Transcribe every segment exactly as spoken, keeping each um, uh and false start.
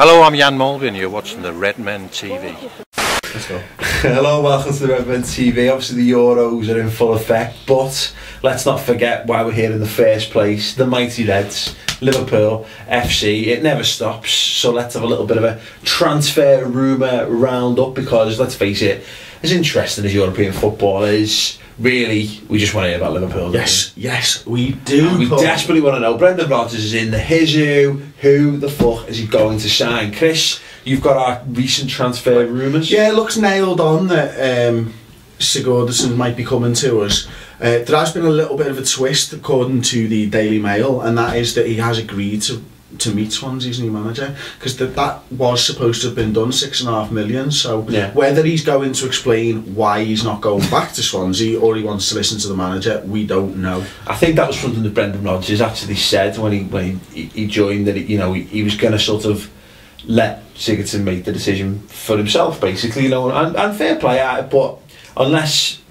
Hello, I'm Jan Molby and you're watching the Redmen T V. Let's go. Hello, welcome to the Redmen T V. Obviously the Euros are in full effect, but let's not forget why we're here in the first place. The mighty Reds, Liverpool F C, it never stops. So let's have a little bit of a transfer rumour roundup because, let's face it, as interesting as European football is, really, we just want to hear about Liverpool. Yes, we? yes, we do. And we desperately want to know. Brendan Rodgers is in the his who. Who the fuck is he going to sign? Chris, you've got our recent transfer rumours. Yeah, it looks nailed on that um, Sigurdsson might be coming to us. Uh, there has been a little bit of a twist, according to the Daily Mail, and that is that he has agreed to to meet Swansea's new manager, because th that was supposed to have been done, six and a half million, so yeah. Whether he's going to explain why he's not going back to Swansea or he wants to listen to the manager, we don't know. I think that was something that Brendan Rodgers actually said when he when he, he joined, that it, you know, he, he was going to sort of let Sigurdsson make the decision for himself, basically, you know, and, and fair play at it, but unless,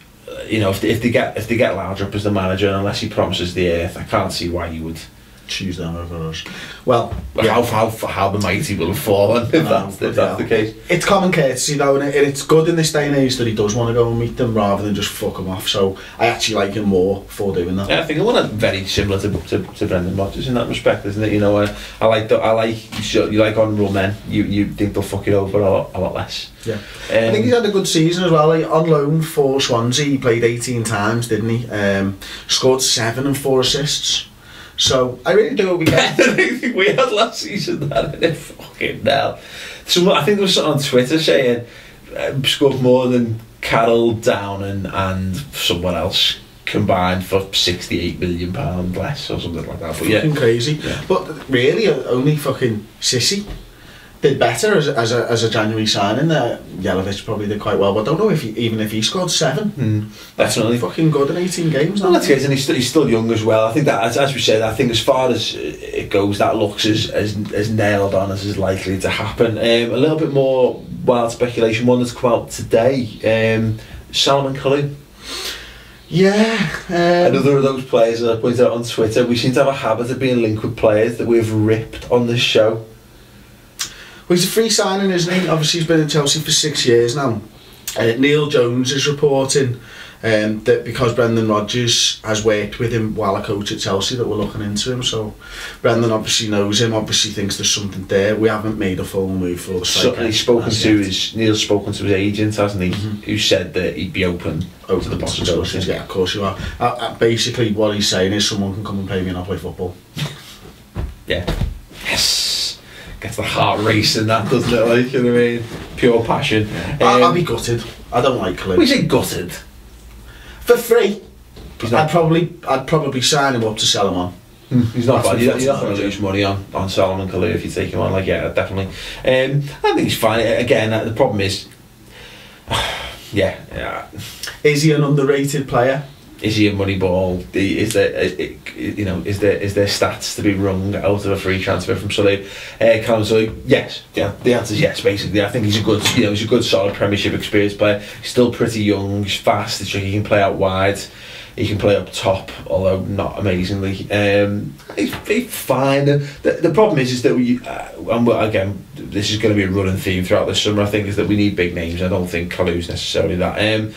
you know, if they, if they get if they get Laudrup as the manager, unless he promises the earth, I can't see why you would choose them over us. Well, yeah. how, how how the mighty will have fallen, if that's, if that's the case. It's common courtesy though, and it, it's good in this day and age that he does want to go and meet them rather than just fuck them off, so I actually like him more for doing that. Yeah, I think the one very similar to, to, to Brendan Rodgers in that respect, isn't it? You know, uh, I like the, I like you like honourable men, you, you think they'll fuck it over a lot, a lot less. Yeah, um, I think he's had a good season as well. Like, on loan for Swansea, he played eighteen times, didn't he? Um, scored seven and four assists. So I really do what we had. We had last season, that in it, fucking hell. Someone, I think there was something on Twitter saying um, scored more than Carroll, Downing, and, and someone else combined for sixty-eight million pound less or something like that. But yeah, fucking crazy. Yeah. But really, only fucking Sissy did better as as a as a January signing. There, Jelovic probably did quite well, but I don't know if he, even if he scored seven. Mm, that's really fucking good in eighteen games. Well, that's it, and he's still, he's still young as well. I think that, as, as we said, I think as far as it goes, that looks as as, as nailed on as is likely to happen. Um, a little bit more wild speculation. One that's come out today. Um, Salomon Kalou. Yeah, um, another of those players that I pointed out on Twitter. We seem to have a habit of being linked with players that we've ripped on this show. Well, he's a free signing, isn't he? Obviously, he's been in Chelsea for six years now. Uh, Neil Jones is reporting um, that because Brendan Rodgers has worked with him while a coach at Chelsea, that we're looking into him. So Brendan obviously knows him, obviously thinks there's something there. We haven't made a full move for the so he's spoken to his Neil's spoken to his agent, hasn't he? Mm-hmm. Who said that he'd be open open to the possibilities. Yeah, of course you are. Uh, uh, basically, what he's saying is someone can come and pay me and I'll play football. Yeah. Yes. Gets the heart racing, that, doesn't it? Like, you know what I mean? Pure passion. Um, I'll be gutted. I don't like Kalou. We say gutted for free. He's not I'd probably, I'd probably sign him up to sell him on. He's not bad. You're not, not going to lose money on on Salomon Kalou if you take him on. Like, yeah, definitely. Um, I think he's fine. Again, the problem is, yeah, yeah. Is he an underrated player? Is he a money ball? Is there, you know, is there is there stats to be wrung out of a free transfer from Salou? Uh, Council, yes, yeah, the answer is yes. Basically, I think he's a good, you know, he's a good solid Premiership experience player. He's still pretty young. He's fast. He can play out wide. He can play up top, although not amazingly. Um, he's, he's fine. The, the problem is, is that we, uh, and again, this is going to be a running theme throughout the summer, I think, is that we need big names. I don't think Kalou's necessarily that. Um,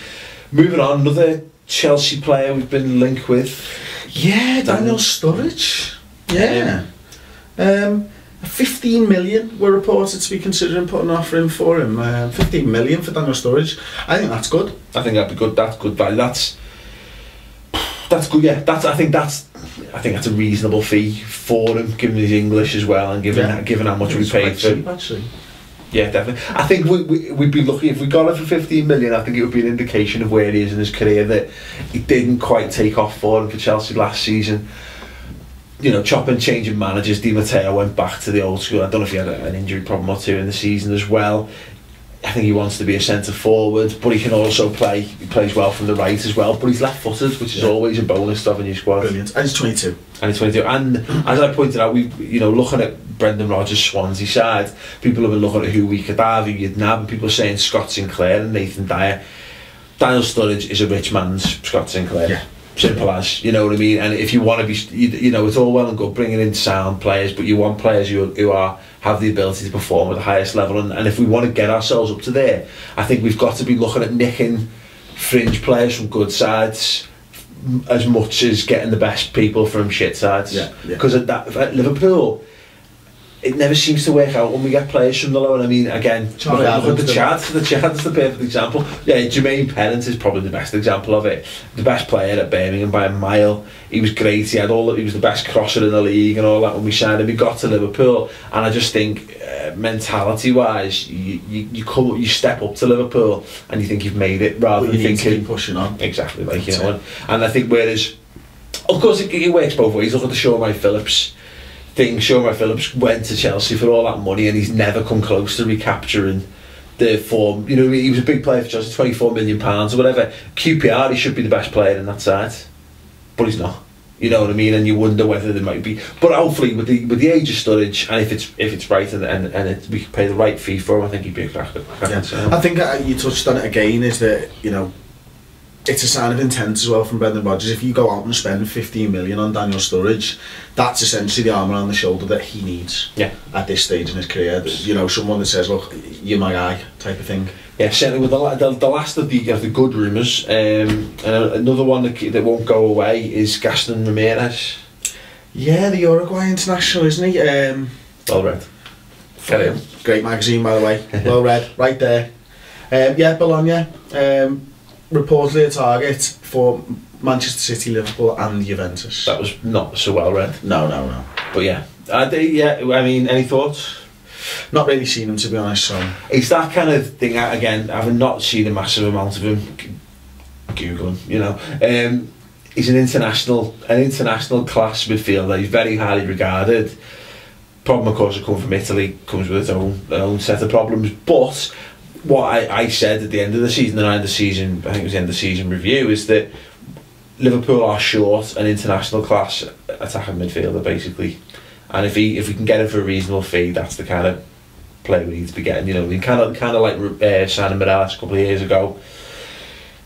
moving on, another Chelsea player we've been linked with. Yeah, Daniel Sturridge. Yeah. Um, fifteen million were reported to be considering putting an offer in for him. Uh, fifteen million for Daniel Sturridge. I think that's good. I think that'd be good. That's good value. That's that's good. Yeah. That's. I think that's. I think that's a reasonable fee for him, given his English as well, and given yeah. that, given how much we paid for him. Actually. Yeah, definitely. I think we, we, we'd be lucky if we got it for fifteen million. I think it would be an indication of where he is in his career, that it didn't quite take off for him for Chelsea last season. You know, chopping, changing managers. Di Matteo went back to the old school. I don't know if he had a, an injury problem or two in the season as well. I think he wants to be a centre forward, but he can also play. He plays well from the right as well, but he's left footed, which is yeah. always a bonus to have a new squad. Brilliant. And he's twenty-two. And he's twenty-two. And as I pointed out, we, you know, looking at Brendan Rodgers' Swansea side, people have been looking at who we could have, who you'd nab, and people are saying Scott Sinclair and Nathan Dyer. Daniel Sturridge is a rich man's Scott Sinclair. Yeah. Simple as, you know what I mean? And if you want to be, you, you know, it's all well and good bringing in sound players, but you want players who, who are have the ability to perform at the highest level, and, and if we want to get ourselves up to there, I think we've got to be looking at nicking fringe players from good sides as much as getting the best people from shit sides, because yeah, yeah. at, at Liverpool it never seems to work out when we get players from the low. And I mean, again, look at the Chad, the Chad's the perfect example. Yeah, Jermaine Pennant is probably the best example of it. The best player at Birmingham by a mile. He was great. He had all. The, he was the best crosser in the league and all that. When we signed him, he got to Liverpool, and I just think uh, mentality-wise, you, you you come, you step up to Liverpool, and you think you've made it rather well, than you thinking pushing on. Exactly, like That's you know. It. And I think whereas, of course, it, it works both ways. Look at the Shamar Phillips. thing. Shamar Phillips went to Chelsea for all that money and he's never come close to recapturing the form. You know, he was a big player for Chelsea, twenty-four million pounds or whatever. Q P R, he should be the best player in that side, but he's not. You know what I mean? And you wonder whether there might be. But hopefully, with the with the age of Sturridge, and if it's if it's right and and, and it, we can pay the right fee for him, I think he'd be a cracker. Yeah. I think you touched on it again. Is that you know. It's a sign of intent as well from Brendan Rodgers. If you go out and spend fifteen million on Daniel Sturridge, that's essentially the arm around the shoulder that he needs. Yeah. At this stage in his career, you know, someone that says, "Look, you're my guy," type of thing. Yeah, certainly. With the the, the last of the, of the good rumours, um, and another one that that won't go away is Gaston Ramirez. Yeah, the Uruguay international, isn't he? Um, well read. Him. Great magazine, by the way. Well read, right there. Um, yeah, Bologna. Um, Reportedly a target for Manchester City, Liverpool, and Juventus. That was not so well read. No, no, no. But yeah, I do. Yeah, I mean, any thoughts? Not really seen him, to be honest. So it's that kind of thing. Again, having not seen a massive amount of him, Google him. You know, um, he's an international, an international class midfielder. He's very highly regarded. Problem, of course, that comes from Italy comes with its own its own set of problems, but. What I, I said at the end of the season, and I had the season, I think it was the end of the season review, is that Liverpool are short an international class attacking midfielder, basically. And if he, if we can get him for a reasonable fee, that's the kind of player we need to be getting. You know, we kind of, kind of like uh, signing Morales a couple of years ago.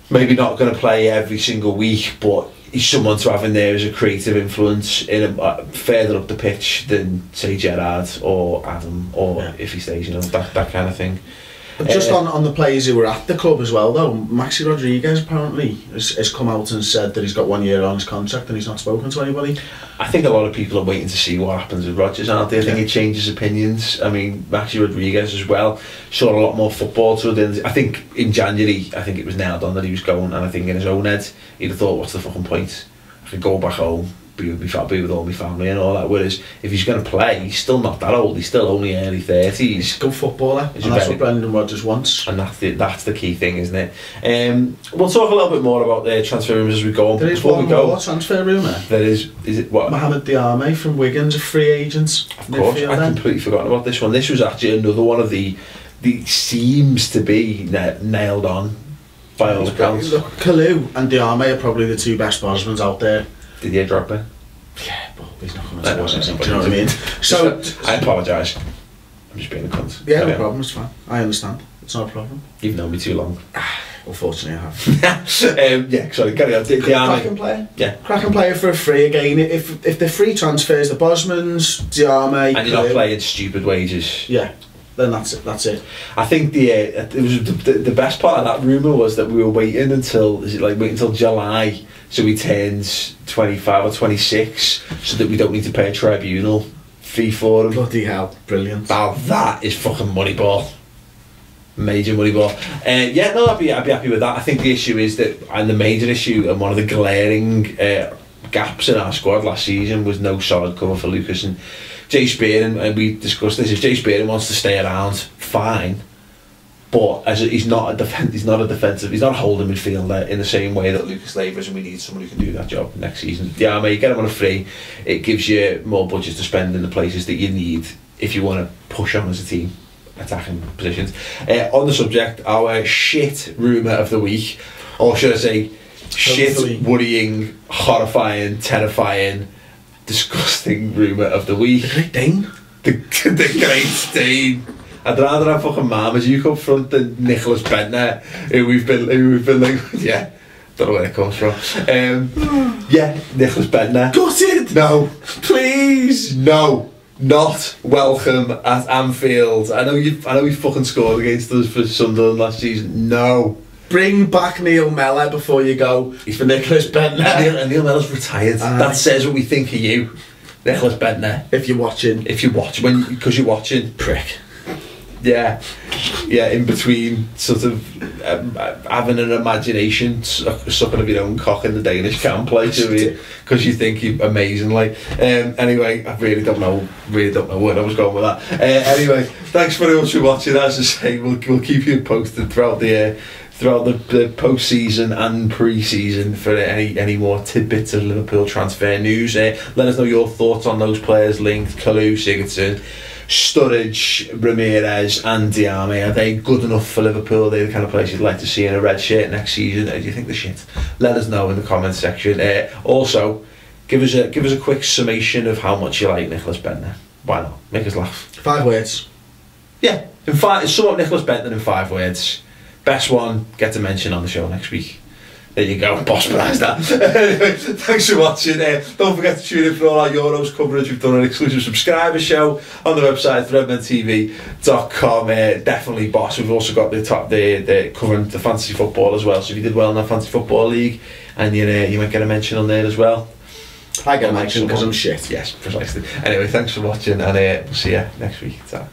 Maybe not going to play every single week, but he's someone to have in there as a creative influence in a, uh, further up the pitch than say Gerrard or Adam, or yeah. if he stays, you know, that that kind of thing. But just on, on the players who were at the club as well, though, Maxi Rodriguez apparently has, has come out and said that he's got one year on his contract and he's not spoken to anybody. I think a lot of people are waiting to see what happens with Rodgers, aren't they? I think yeah. he changes opinions. I mean, Maxi Rodriguez as well saw a lot more football to it. I think in January, I think it was nailed on that he was going, and I think in his own head, he'd have thought, what's the fucking point? I could go back home, be with, me, be with all my family and all that. Whereas if he's going to play, he's still not that old. He's still only early thirties. He's a good footballer, and that's what Brendan Rodgers wants. And that's the, that's the key thing, isn't it? Um, we'll talk a little bit more about the transfer rumours as we go on. There is one more transfer rumour. There is. Is it what? Mohamed Diame from Wiggins, a free agent. Of course, I completely forgotten about this one. This was actually another one of the the seems to be na nailed on by all accounts. Look, Kalou and Diame are probably the two best Bosmans out there. Did he drop it? Yeah, but he's not going to watch it. Do you know what I mean? So I apologise. I'm just being a cunt. Yeah, no problem. It's fine. I understand. It's not a problem. You've known me too long. Unfortunately, I have. um, yeah, sorry. Carry on. Cracking player. Yeah, cracking player for a free again. If if the free transfers, the Bosmans, Diame, and you're not playing stupid wages. Yeah. Then that's it. That's it. I think the uh, it was the, the best part of that rumor was that we were waiting until is it like wait until July so he turns twenty five or twenty six so that we don't need to pay a tribunal fee for him. Bloody hell! Brilliant. Now that is fucking Moneyball. Major Moneyball. Uh, yeah, no, I'd be I'd be happy with that. I think the issue is that, and the major issue and one of the glaring uh, gaps in our squad last season was no solid cover for Lucas and Jay Spearing, and we discussed this. If Jay Spearing wants to stay around, fine, but as a, he's not a defense, he's not a defensive, he's not a holding midfielder in the same way that Lucas labours, and we need someone who can do that job next season. Yeah, mate, you get him on a free. It gives you more budget to spend in the places that you need if you want to push on as a team, attacking positions. Uh, on the subject, our shit rumour of the week, or should I say, shit, worrying, horrifying, terrifying, disgusting rumour of the week. The Great Dane. The, the Great Dane. I'd rather have fucking Marmaduke up front than Nicklas Bendtner, who we've been, who we've been like, yeah, don't know where it comes from. Um, yeah, Nicklas Bendtner. Gutted! No. Please! No. not welcome at Anfield. I know you. I know you fucking scored against us for Sunderland last season. No. Bring back Neil Mellor before you go for Nicklas Bendtner. Neil, Neil Mellor's retired. Uh, that says what we think of you, Nicklas Bendtner. If you're watching. If you watch, when because you're watching, prick. Yeah, yeah. In between, sort of um, having an imagination, sucking of your own cock in the Danish camp, like, because you think you're amazing. Like, um, anyway, I really don't know, really don't know where I was going with that. Uh, anyway, thanks very much for watching. As I say, we'll we'll keep you posted throughout the. Uh, throughout the, the post-season and pre-season for any, any more tidbits of Liverpool transfer news. Uh, let us know your thoughts on those players linked, Kalou, Sigurdsson, Sturridge, Ramirez and Diame. Are they good enough for Liverpool? Are they the kind of players you'd like to see in a red shirt next season? Or do you think the shit? Let us know in the comments section. Uh, also, give us a give us a quick summation of how much you like Nicklas Bendtner. Why not? Make us laugh. Five words. Yeah. In five, sum up Nicklas Bendtner in five words. Best one, get a mention on the show next week. There you go, boss prize that. Anyway, thanks for watching. Uh, don't forget to tune in for all our Euros coverage. We've done an exclusive subscriber show on the website, the redmen T V dot com. Uh, definitely, boss. We've also got the top, the, the covering the fantasy football as well. So if you did well in that fantasy football league, and you uh, you might get a mention on there as well. I get a mention because I'm shit. Yes, precisely. Anyway, thanks for watching, and uh, we'll see you next week. Ta.